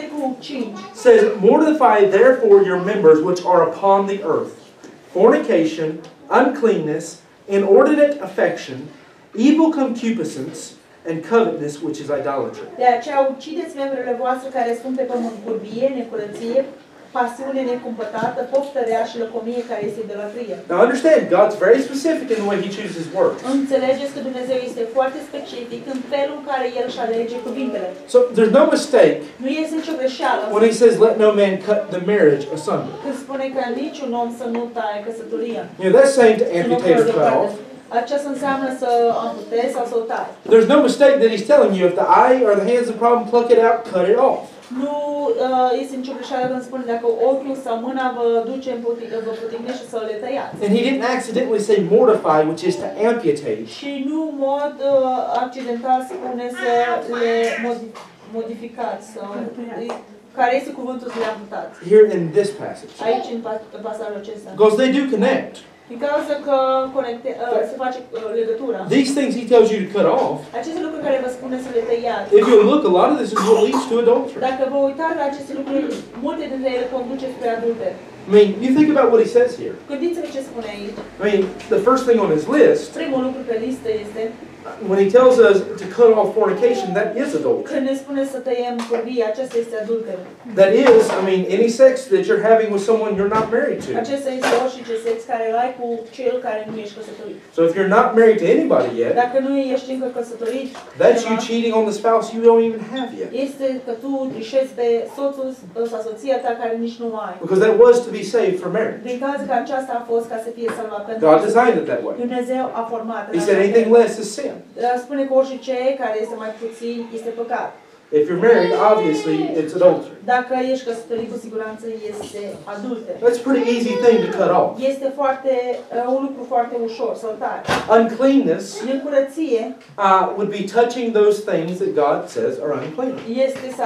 3:5. Says, mortify therefore your members which are upon the earth: fornication, uncleanness, inordinate affection, evil concupiscence, and covetousness, which is idolatry. De aceea ucideți membrele voastre care sunt pe pământ: curbie, necurăție, pasiune necumpătată, poftărea și lăcomie, care este idolatrie. Now understand, God's very specific in the way He chooses words. Înțelegeți că Dumnezeu este foarte specific în felul în care El își alege cuvintele. So there's no mistake. Nu este nicio greșeală. When He says, "Let no man cut the marriage asunder." Când spune că niciun om să nu taie căsătoria. You know, that's saying to amputate or cut off. Aceasta înseamnă să amputezi sau să o tai. There's no mistake that He's telling you if the eye or the hand's a problem, pluck it out, cut it off. Nu este nicio greșeală când spune dacă ochiul sau mâna vă duce în putignește să le tăiați. And He didn't accidentally say mortify, which is to amputate. Și nu în mod accidental spune să le modificați sau care este cuvântul să le amputați. Here in this passage. Aici în pasajul acesta. Because they do connect. Because se face legătura. These things He tells you to cut off. Aceste lucruri care vă spune să le tăiați. If you look, a lot of this is what leads to adultery. Dacă vă uitați la aceste lucruri, multe dintre ele conduce spre adulterie. I mean, you think about what He says here. Gândiți-vă ce spune aici. I mean, the first thing on His list. Primul lucru pe listă este. When He tells us to cut off fornication, that is adultery. Când ne spune să tăiem curbia, aceasta este adulterie. That is, I mean, any sex that you're having with someone you're not married to. Acesta este orice sex care îl ai cu cel care nu ești căsătorit. So if you're not married to anybody yet, dacă nu ești încă căsătorit, that's you cheating on the spouse you don't even have yet. Este că tu greșești pe soțul sau soția ta care nici nu ai. Because that was to be saved for marriage. Din cauza că aceasta a fost ca să fie salvat pentru. God designed it that way. Dumnezeu a format. He said anything less is sin. Spune că orice care este mai puțin este păcat. If you're married, obviously it's adultery. Dacă ești căsătorit, cu siguranță este adulterie. That's a pretty easy thing to cut off. Este un lucru foarte ușor să-l tai. Uncleanness. Necurăție. Would be touching those things that God says are unclean. Este să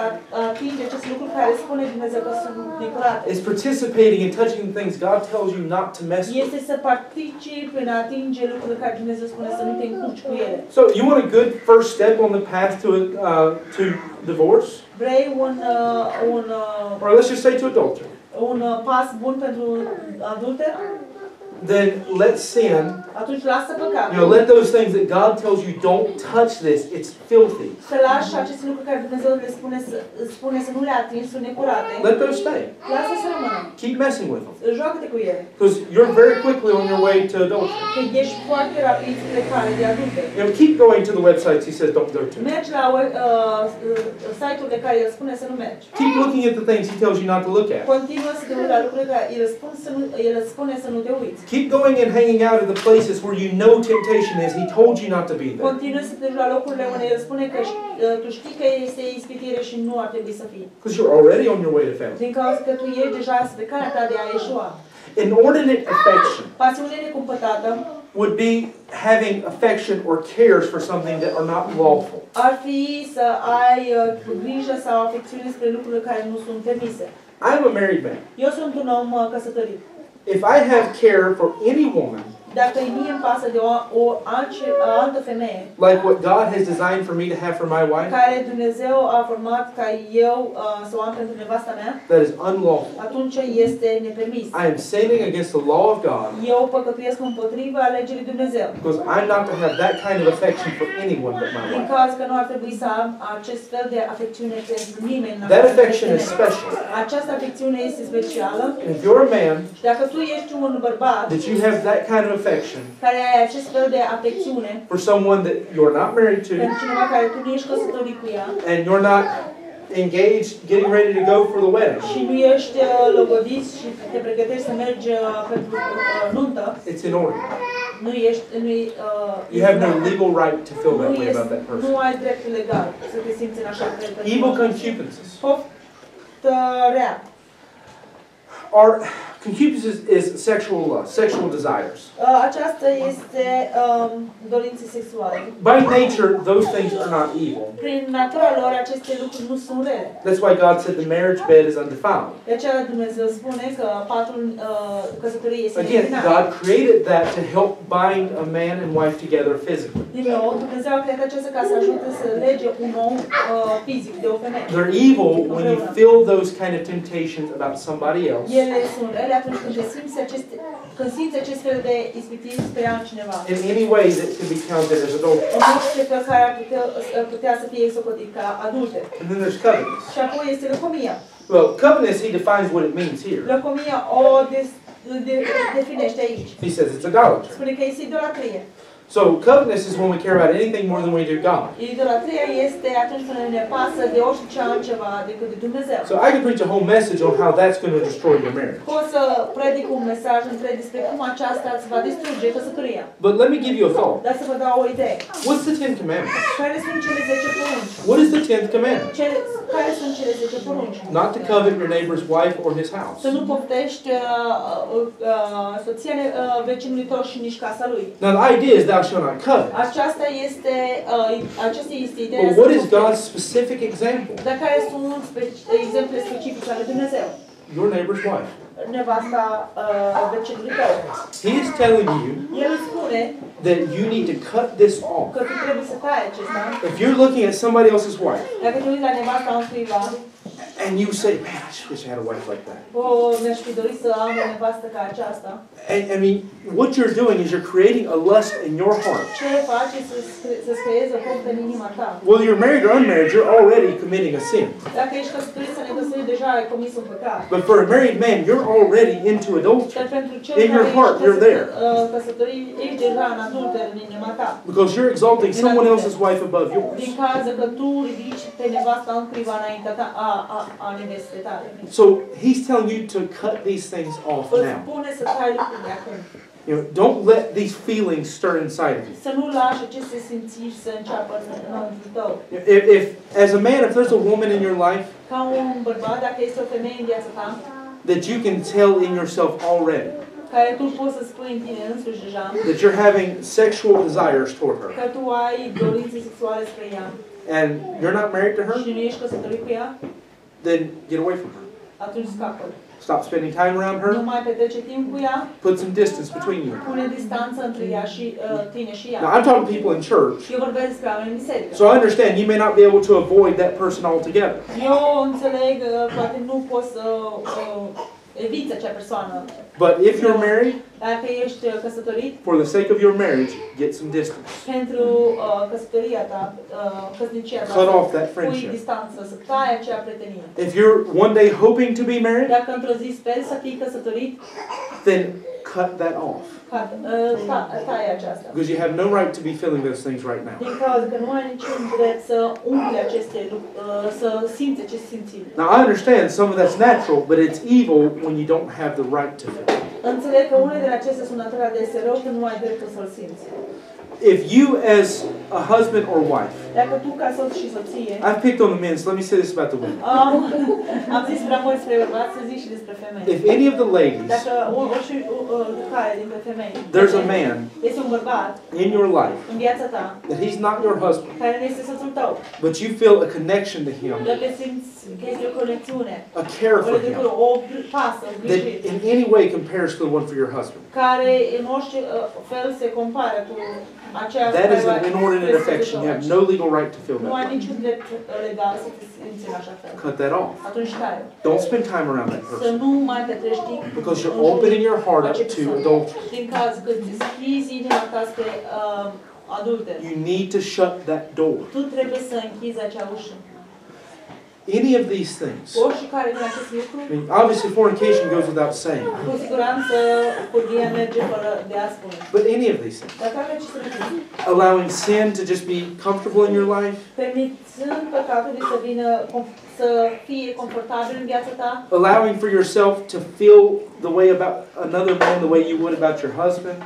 atinge aceste lucruri care spune Dumnezeu că sunt necurate. It's participating in touching things God tells you not to mess with. Este să participi în a atinge lucruri care Dumnezeu spune să nu te încurci cu ele. So you want a good first step on the path to divorce? Vrei or let's just say to adultery. Un pas bun pentru adulter. Then let sin. Atunci lasă păcatul. You know, let those things that God tells you don't touch this. It's filthy. Să lași aceste lucruri care Dumnezeu le spune să nu le atingi, sunt necurate. Let those stay. Lasă să rămână. Keep messing with them. Joacă-te cu ele. Because you're very quickly on your way to adultery. Că ești foarte rapid spre cale de adulter. You know, keep going to the websites He says don't go to. Mergi la site-urile care El spune să nu mergi. Keep looking at the things He tells you not to look at. Continuă să te uiți la lucrurile care El spune să nu te uiți. Keep going and hanging out in the places where you know temptation is. He told you not to be there. Continua să te duci la locurile unde El spune că tu știi că este ispitire și nu ar trebui să fii. Because you're already on your way to fail. Din cauza că tu ești deja pe calea ta de a ieșua. Inordinate affection. Pasiune necumpătată. Would be having affection or cares for something that are not lawful. Ar fi să ai grijă sau afecțiune spre lucruri care nu sunt permise. I'm a married man. Eu sunt un om căsătorit. If I have care for any woman, like what God has designed for me to have for my wife, that is unlawful. I am sinning against the law of God because I'm not to have that kind of affection for anyone but my wife. That affection is special. And if you're a man, that you have that kind of affection for someone that you're not married to and you're not engaged, getting ready to go for the wedding. It's inordinate. You have no legal right to feel that way about that person. Evil concupiscences. Are Concupiscence is sexual desires. Aceasta este dorințe sexuale. By nature, those things are not evil. Prin natura lor, aceste lucruri nu sunt rele. That's why God said the marriage bed is undefiled. De aceea Dumnezeu spune că patul căsătoriei este neîntinat. Again, God created that to help bind a man and wife together physically. Din nou, Dumnezeu a creat aceasta ca să ajute să lege un om fizic de o femeie. They're evil when you feel those kind of temptations about somebody else. Ele sunt rele. In any ways it can be counted as adultery. And then there's covetousness. Well, covetousness, he defines what it means here. He says it's idolatry. So covetousness is when we care about anything more than we do God. So I could preach a whole message on how that's going to destroy your marriage. But let me give you a thought. What's the 10th commandment? What is the 10th commandment? Not to covet your neighbor's wife or his house. Now the idea is that shall not covet. But what is God's specific example? Your neighbor's wife. He is telling you that you need to cut this off. If you're looking at somebody else's wife, and you say, man, I wish I had a wife like that. And I mean, what you're doing is you're creating a lust in your heart. Whether you're married or unmarried, you're already committing a sin. But for a married man, you're already into adultery. In your heart, you're there. Because you're exalting someone else's wife above yours. So he's telling you to cut these things off now. You know, don't let these feelings stir inside of you. If as a man, if there's a woman in your life that you can tell in yourself already that you're having sexual desires toward her, and you're not married to her, then get away from her. Stop spending time around her. Put some distance between you. Now, I'm talking to people in church. So I understand you may not be able to avoid that person altogether. But if you're married, for the sake of your marriage, get some distance. Cut off that friendship. If you're one day hoping to be married, then cut that off. Because you have no right to be feeling those things right now. Now I understand some of that's natural, but it's evil when you don't have the right to feel it. If you as a husband or wife, I've picked on the men, so let me say this about the women. If any of the ladies, there's a man in your life that he's not your husband, but you feel a connection to him, a care for him, that in any way compares to the one for your husband, that is an inordinate affection. You have no legal right to feel that way. Cut that off. Don't spend time around that person. Because you're opening your heart up to adultery. You need to shut that door. Any of these things. I mean, obviously fornication goes without saying. But any of these things. Allowing sin to just be comfortable in your life. Allowing for yourself to feel the way about another man the way you would about your husband.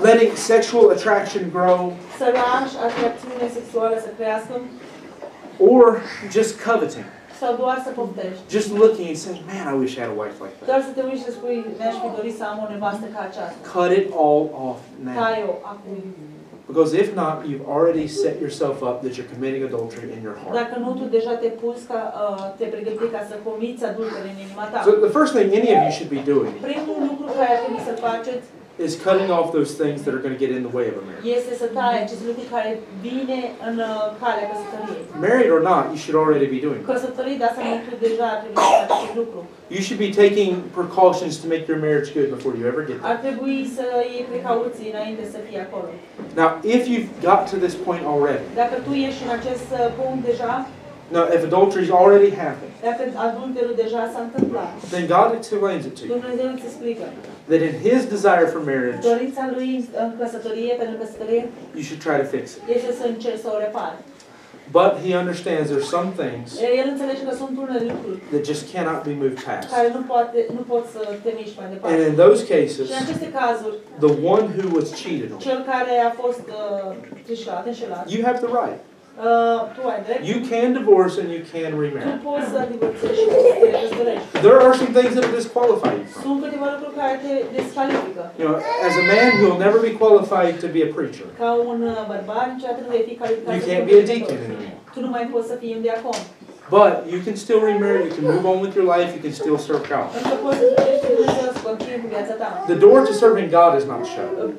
Letting sexual attraction grow, or just coveting. Just looking and saying, man, I wish I had a wife like that. Cut it all off now. Because if not, you've already set yourself up that you're committing adultery in your heart. So the first thing any of you should be doing is cutting off those things that are going to get in the way of a marriage. Married or not, you should already be doing that. You should be taking precautions to make your marriage good before you ever get there. Now, if you've got to this point already, now, if adultery's already happened, then God explains it to you that in His desire for marriage, you should try to fix it. But He understands there's some things that just cannot be moved past. And in those cases, the one who was cheated on, you have the right. You can divorce and you can remarry. There are some things that will disqualify you from. You know, as a man who will never be qualified to be a preacher, you can't be a deacon anymore. But you can still remarry, you can move on with your life, you can still serve God. The door to serving God is not shut.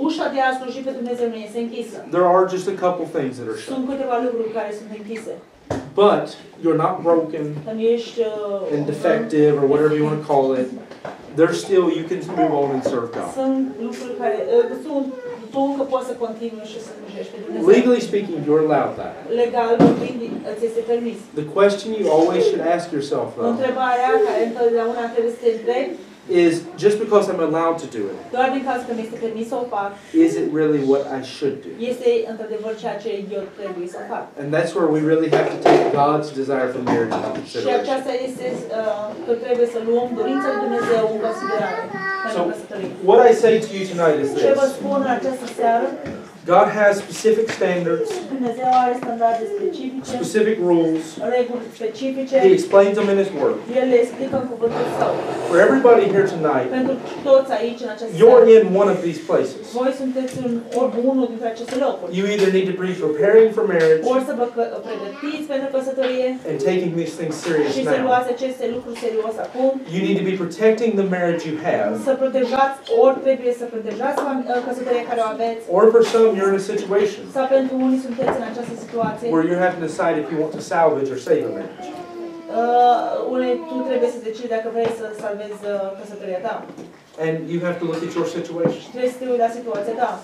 There are just a couple things that are shut. But you're not broken and defective or whatever you want to call it. There's still, you can move on and serve God. Legally speaking, you're allowed that. The question you always should ask yourself, though, is just because I'm allowed to do it, is it really what I should do? And that's where we really have to take God's desire for marriage into consideration. So what I say to you tonight is this. God has specific standards, specific rules. He explains them in His Word. For everybody here tonight, you're in one of these places. You either need to be preparing for marriage and taking these things seriously now. You need to be protecting the marriage you have. Or for some, you're in a situation where you're having to decide if you want to salvage or save a marriage. And you have to look at your situation.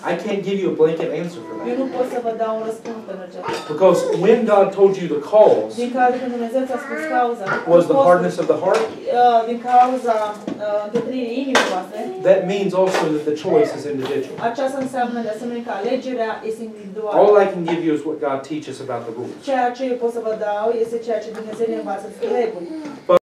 I can't give you a blanket answer for that. Because when God told you the cause was the hardness of the heart, that means also that the choice is individual. All I can give you is what God teaches about the rules. But